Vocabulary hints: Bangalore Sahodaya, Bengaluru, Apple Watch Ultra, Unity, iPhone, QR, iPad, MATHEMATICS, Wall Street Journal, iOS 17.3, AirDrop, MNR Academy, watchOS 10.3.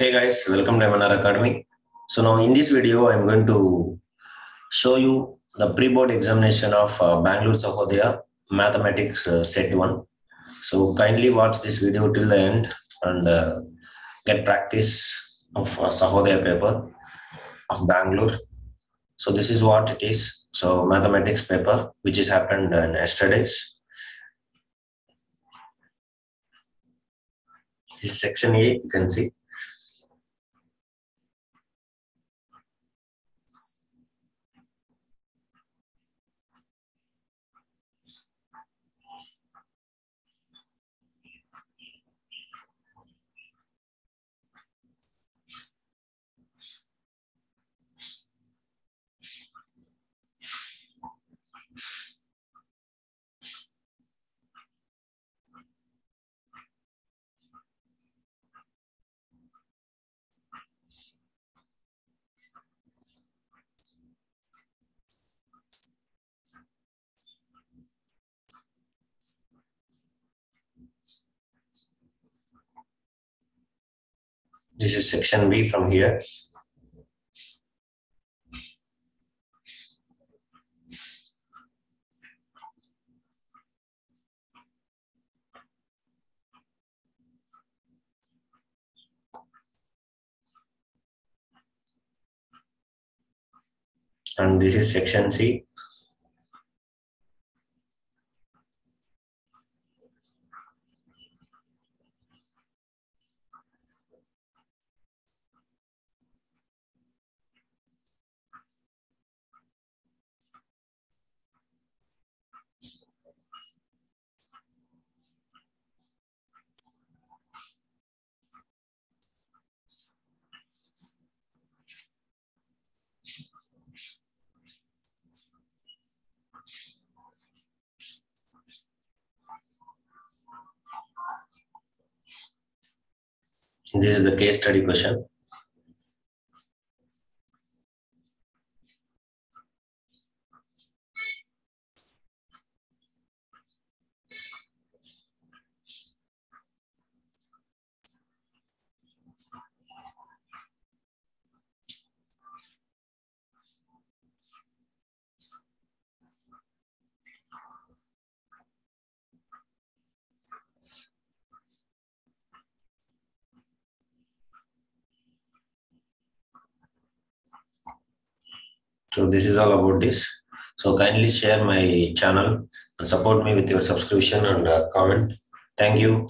Hey guys, welcome to MNR Academy. So now in this video, I'm going to show you the pre-board examination of Bangalore Sahodaya Mathematics Set 1. So kindly watch this video till the end and get practice of Sahodaya paper of Bangalore. So this is what it is. So mathematics paper, which has happened yesterday's. This is section A, you can see. This is section B from here. And this is section C. This is the case study question. So this is all about this. So kindly share my channel and support me with your subscription and comment. Thank you.